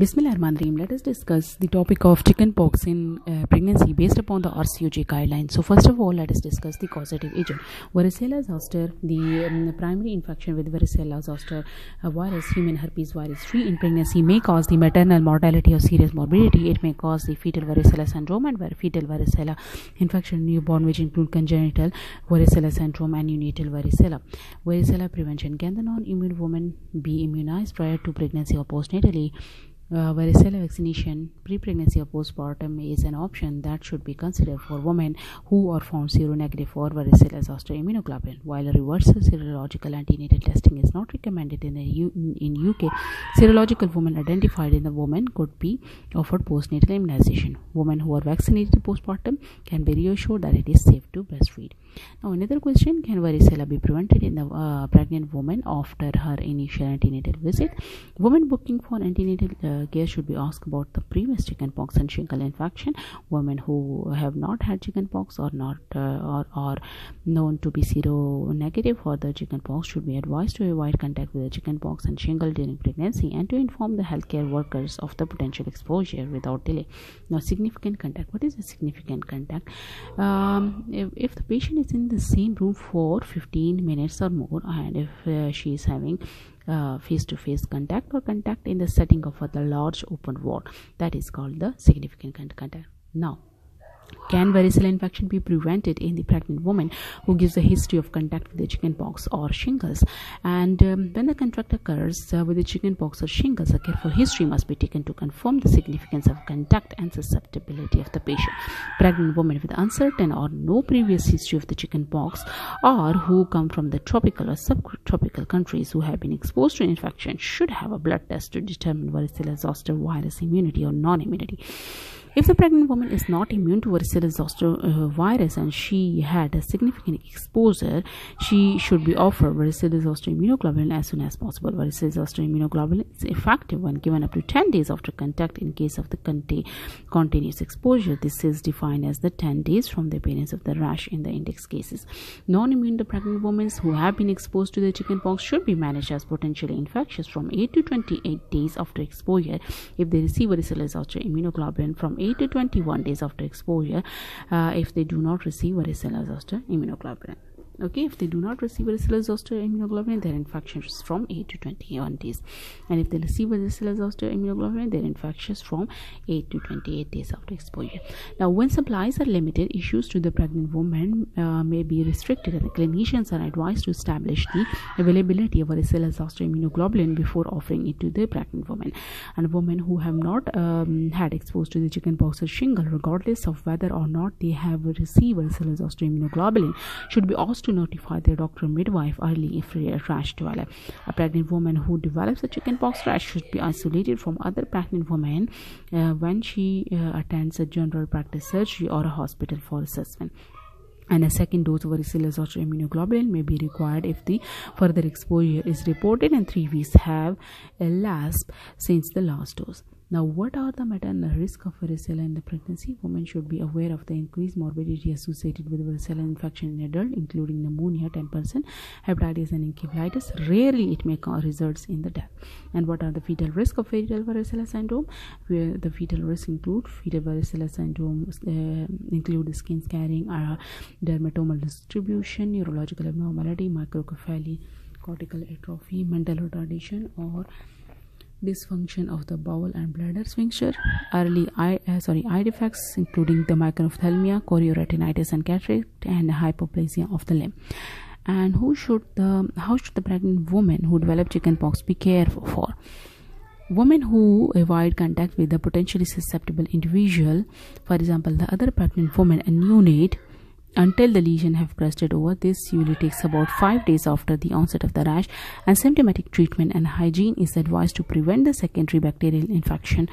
Bismillahirrahmanirrahim. Let us discuss the topic of chickenpox in pregnancy based upon the RCOG guidelines. So first of all, let us discuss the causative agent. Varicella zoster, the primary infection with varicella zoster virus, human herpes virus 3 in pregnancy may cause the maternal mortality or serious morbidity. It may cause the fetal varicella syndrome and fetal varicella infection in newborn, which include congenital varicella syndrome and neonatal varicella. Varicella prevention. Can the non-immune woman be immunized prior to pregnancy or postnatally? Varicella vaccination pre-pregnancy or postpartum is an option that should be considered for women who are found seronegative for varicella zoster immunoglobulin. While a reversal serological antenatal testing is not recommended in the UK, serological women identified in the woman could be offered postnatal immunization. Women who are vaccinated postpartum can be reassured that it is safe to breastfeed. Now another question: can varicella be prevented in the pregnant woman after her initial antenatal visit? Women booking for antenatal care should be asked about the previous chickenpox and shingle infection. Women who have not had chickenpox or not are known to be seronegative for the chickenpox should be advised to avoid contact with the chickenpox and shingle during pregnancy and to inform the healthcare workers of the potential exposure without delay. Now, significant contact. What is a significant contact? If the patient is in the same room for 15 minutes or more, and if she is having face-to-face contact or contact in the setting of a large open ward, that is called the significant contact. Now, can varicella infection be prevented in the pregnant woman who gives a history of contact with the chickenpox or shingles? And when the contact occurs with the chickenpox or shingles, a careful history must be taken to confirm the significance of contact and susceptibility of the patient. Pregnant women with uncertain or no previous history of the chickenpox, or who come from the tropical or subtropical countries who have been exposed to infection, should have a blood test to determine varicella zoster virus immunity or non-immunity. If the pregnant woman is not immune to varicella zoster virus and she had a significant exposure, she should be offered varicella zoster immunoglobulin as soon as possible. Varicella zoster immunoglobulin is effective when given up to 10 days after contact in case of the continuous exposure. This is defined as the 10 days from the appearance of the rash in the index cases. Non-immune to pregnant women who have been exposed to the chickenpox should be managed as potentially infectious from 8 to 28 days after exposure if they receive varicella zoster immunoglobulin from 8 to 21 days after exposure if they do not receive varicella zoster immunoglobulin. Okay, if they do not receive varicella zoster immunoglobulin, their infection is from 8 to 21 days. And if they receive varicella zoster immunoglobulin, their infection is from 8 to 28 days after exposure. Now, when supplies are limited, issues to the pregnant woman may be restricted, and the clinicians are advised to establish the availability of varicella zoster immunoglobulin before offering it to the pregnant woman. And women who have not had exposed to the chickenpox or shingle, regardless of whether or not they have received varicella zoster immunoglobulin, should be asked to notify their doctor midwife early if a rash develops. A pregnant woman who develops a chickenpox rash should be isolated from other pregnant women when she attends a general practice surgery or a hospital for assessment. And a second dose of varicella zoster immunoglobulin may be required if the further exposure is reported and 3 weeks have elapsed since the last dose. Now, what are the maternal risk of varicella in the pregnancy? Women should be aware of the increased morbidity associated with varicella infection in adults, including pneumonia 10%, hepatitis and encephalitis. Rarely it may result in the death. And what are the fetal risk of fetal varicella syndrome? Where the fetal risk include fetal varicella syndrome include skin scarring, dermatomal distribution, neurological abnormality, microcephaly, cortical atrophy, mental retardation, or dysfunction of the bowel and bladder sphincter, early eye defects including the microphthalmia, chorioretinitis and cataract, and hypoplasia of the limb. And how should the pregnant woman who developed chickenpox be cared for? Women who avoid contact with the potentially susceptible individual, for example, the other pregnant woman and neonate, until the lesion have crusted over. This usually takes about 5 days after the onset of the rash, and symptomatic treatment and hygiene is advised to prevent the secondary bacterial infection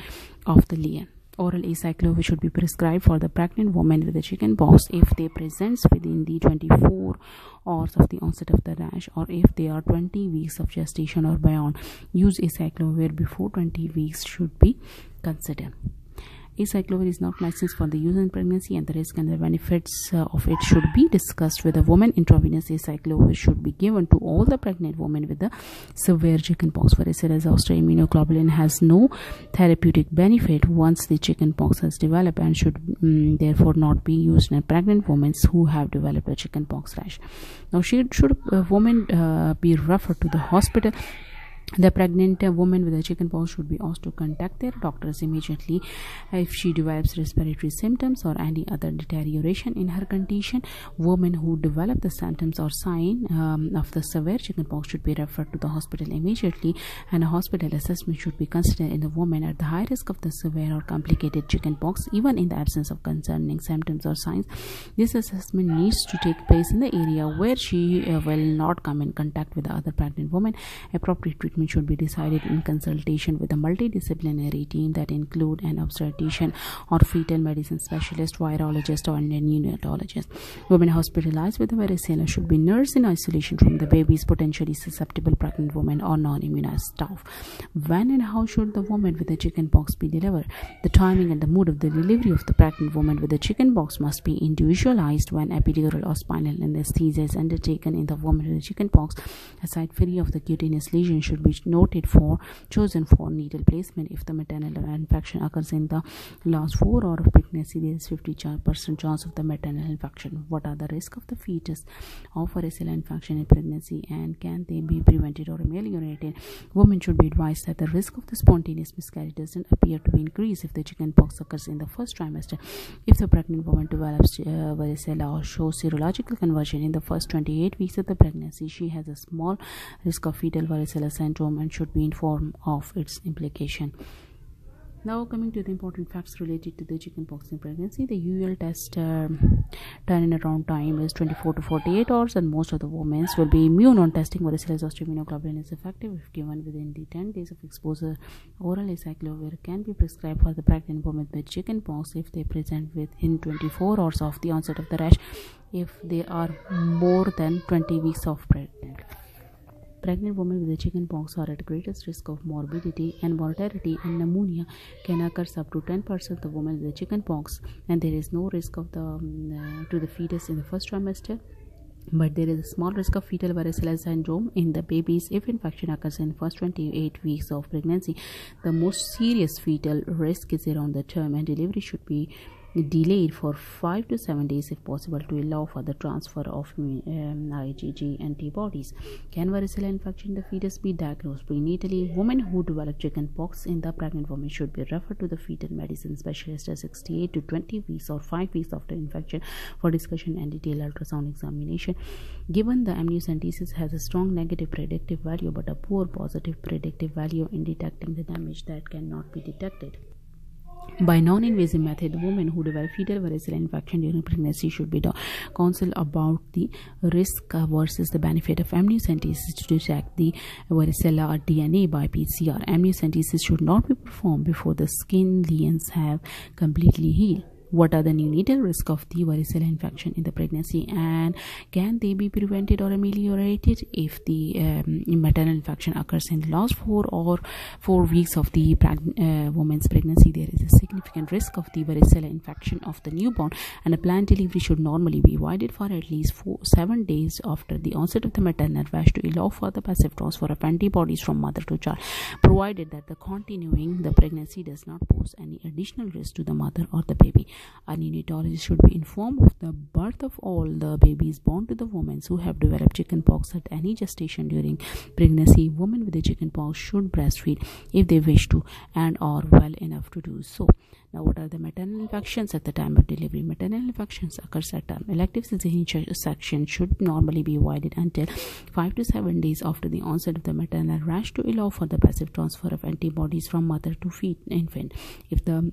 of the lesion. Oral acyclovir should be prescribed for the pregnant woman with the chickenpox if they present within the 24 hours of the onset of the rash, or if they are 20 weeks of gestation or beyond. Use acyclovir before 20 weeks should be considered. Acyclovir is not licensed for the use in pregnancy, and the risk and the benefits of it should be discussed with a woman. Intravenous acyclovir should be given to all the pregnant women with the severe chickenpox. Varicella zoster immunoglobulin has no therapeutic benefit once the chickenpox has developed and should therefore not be used in pregnant women who have developed a chickenpox rash. Now, should a woman be referred to the hospital, the pregnant woman with a chickenpox should be asked to contact their doctors immediately if she develops respiratory symptoms or any other deterioration in her condition. Women who develop the symptoms or sign of the severe chickenpox should be referred to the hospital immediately, and a hospital assessment should be considered in the woman at the high risk of the severe or complicated chickenpox, even in the absence of concerning symptoms or signs. This assessment needs to take place in the area where she will not come in contact with the other pregnant woman. Appropriate treatment should be decided in consultation with a multidisciplinary team that include an obstetrician or fetal medicine specialist, virologist, or neonatologist. Women hospitalized with the varicella should be nursed in isolation from the babies, potentially susceptible pregnant women, or non-immunized staff. When and how should the woman with the chickenpox be delivered? The timing and the mode of the delivery of the pregnant woman with the chickenpox must be individualized when epidural or spinal anesthesia is undertaken in the woman with the chickenpox. A site free of the cutaneous lesion should be chosen for needle placement. If the maternal infection occurs in the last 4 hours of pregnancy, there is 50% chance of the maternal infection. What are the risks of the fetus of varicella infection in pregnancy, and can they be prevented or ameliorated? Women should be advised that the risk of the spontaneous miscarriage doesn't appear to be increased if the chickenpox occurs in the first trimester. If the pregnant woman develops varicella or shows serological conversion in the first 28 weeks of the pregnancy, she has a small risk of fetal varicella syndrome and should be informed of its implication. Now, coming to the important facts related to the chickenpox in pregnancy, the usual test turnaround time is 24 to 48 hours, and most of the women will be immune on testing. Varicella zoster immunoglobulin is effective if given within the 10 days of exposure. Oral acyclovir can be prescribed for the pregnant women with chickenpox if they present within 24 hours of the onset of the rash, if they are more than 20 weeks of pregnancy. Pregnant women with the chickenpox are at greatest risk of morbidity and mortality, and pneumonia can occur up to 10% of the women with the chickenpox, and there is no risk of the to the fetus in the first trimester. But there is a small risk of fetal varicella syndrome in the babies if infection occurs in the first 28 weeks of pregnancy. The most serious fetal risk is around the term, and delivery should be delayed for 5 to 7 days if possible to allow for the transfer of IgG antibodies. Can varicella infection in the fetus be diagnosed prenatally? Women who develop chickenpox in the pregnant woman should be referred to the fetal medicine specialist at 68 to 20 weeks or 5 weeks after infection for discussion and detailed ultrasound examination. Given the amniocentesis has a strong negative predictive value but a poor positive predictive value in detecting the damage that cannot be detected by non-invasive method, women who develop fetal varicella infection during pregnancy should be counseled about the risk versus the benefit of amniocentesis to detect the varicella DNA by PCR. Amniocentesis should not be performed before the skin lesions have completely healed. What are the neonatal risks of the varicella infection in the pregnancy, and can they be prevented or ameliorated if the maternal infection occurs in the last 4 or 4 weeks of the woman's pregnancy? There is a significant risk of the varicella infection of the newborn, and a planned delivery should normally be avoided for at least 7 days after the onset of the maternal rash to allow for the passive transfer of antibodies from mother to child, provided that the continuing the pregnancy does not pose any additional risk to the mother or the baby. A neonatologist should be informed of the birth of all the babies born to the women who have developed chickenpox at any gestation during pregnancy. Women with the chickenpox should breastfeed if they wish to and are well enough to do so. Now, what are the maternal infections at the time of delivery? Maternal infections occurs at term. Elective cesarean section should normally be avoided until 5 to 7 days after the onset of the maternal rash to allow for the passive transfer of antibodies from mother to infant. If the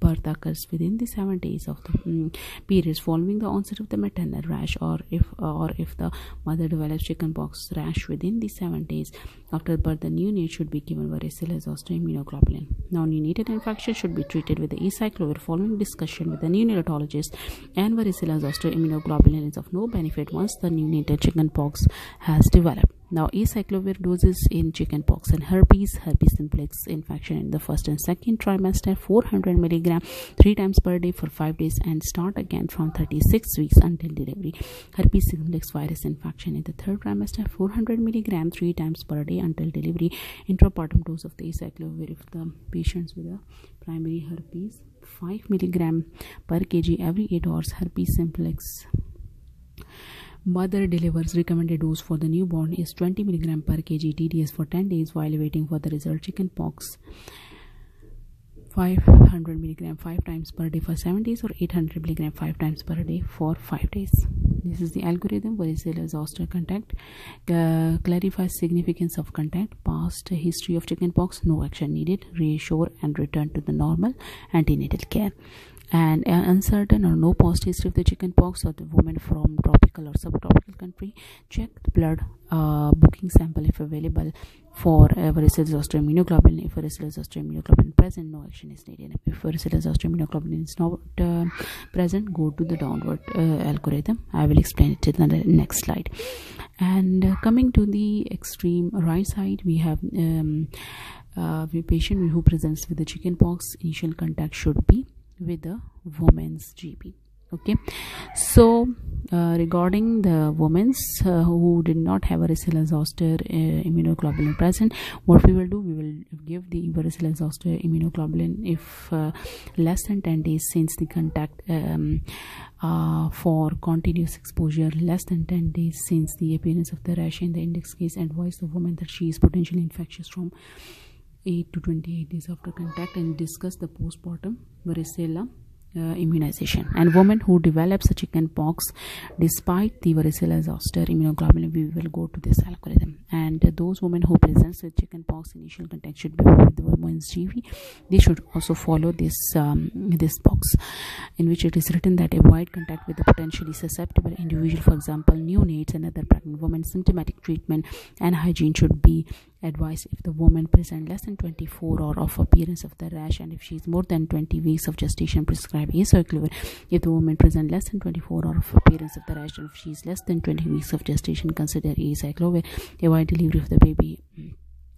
birth occurs within the 7 days of the periods following the onset of the maternal rash, or if the mother develops chickenpox rash within the 7 days after birth, the neonate should be given varicella zoster immunoglobulin. Now, neonatal infection should be treated with the acyclovir following discussion with the neonatologist, and varicella zoster immunoglobulin is of no benefit once the neonatal chickenpox has developed. Now, acyclovir doses in chickenpox and herpes simplex infection in the first and second trimester, 400 mg 3 times per day for 5 days, and start again from 36 weeks until delivery. Herpes simplex virus infection in the third trimester, 400 mg 3 times per day until delivery. Intrapartum dose of the acyclovir if the patients with a primary herpes, 5 mg per kg every 8 hours. Herpes simplex mother delivers. Recommended dose for the newborn is 20 mg per kg TDS for 10 days while waiting for the result. Chickenpox, 500 mg 5 times per day for 7 days or 800 mg 5 times per day for 5 days. This is the algorithm. Varicella zoster contact clarifies significance of contact, past history of chickenpox, no action needed, reassure and return to the normal antenatal care. And uncertain or no past history of the chickenpox or the woman from tropical or subtropical country. Check the blood booking sample if available for varicella zoster immunoglobulin. If varicella zoster immunoglobulin present, no action is needed. If varicella zoster immunoglobulin is not present, go to the downward algorithm. I will explain it in the next slide. And coming to the extreme right side, we have a patient who presents with the chickenpox. Initial contact should be with the woman's GP. Okay, so regarding the women's who did not have varicella zoster immunoglobulin present, what we will do, we will give the varicella zoster immunoglobulin if less than 10 days since the contact, for continuous exposure less than 10 days since the appearance of the rash. In the index case, advise the woman that she is potentially infectious from 8 to 28 days after contact, and discuss the postpartum varicella immunization. And women who develops a chickenpox despite the varicella zoster immunoglobulin, we will go to this algorithm. And those women who presents with chickenpox, initial contact should be with the woman's GP. They should also follow this this box in which it is written that avoid contact with the potentially susceptible individual, for example neonates and other pregnant women. Symptomatic treatment and hygiene should be advised if the woman present less than 24 or of appearance of the rash, and if she is more than 20 weeks of gestation, prescribe acyclovir. If the woman present less than 24 or of appearance of the rash, and if she is less than 20 weeks of gestation, consider acyclovir. Avoid delivery of the baby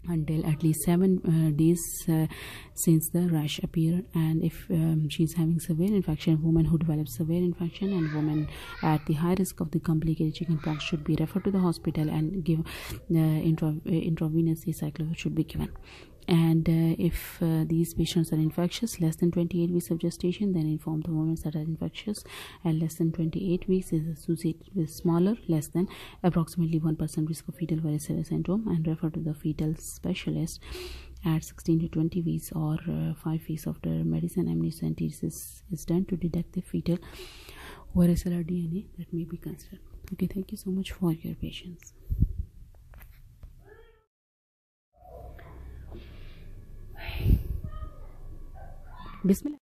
until at least 7 days since the rash appear. And if she is having severe infection, woman who develops severe infection and woman at the high risk of the complicated chickenpox should be referred to the hospital, and give intravenous acyclovir should be given. And if these patients are infectious less than 28 weeks of gestation, then inform the women that are infectious and less than 28 weeks is associated with smaller, less than approximately 1% risk of fetal varicella syndrome, and refer to the fetal specialist at 16 to 20 weeks or 5 weeks after medicine amniocentesis is done to detect the fetal varicella DNA that may be considered. Okay, thank you so much for your patience. Bismillah.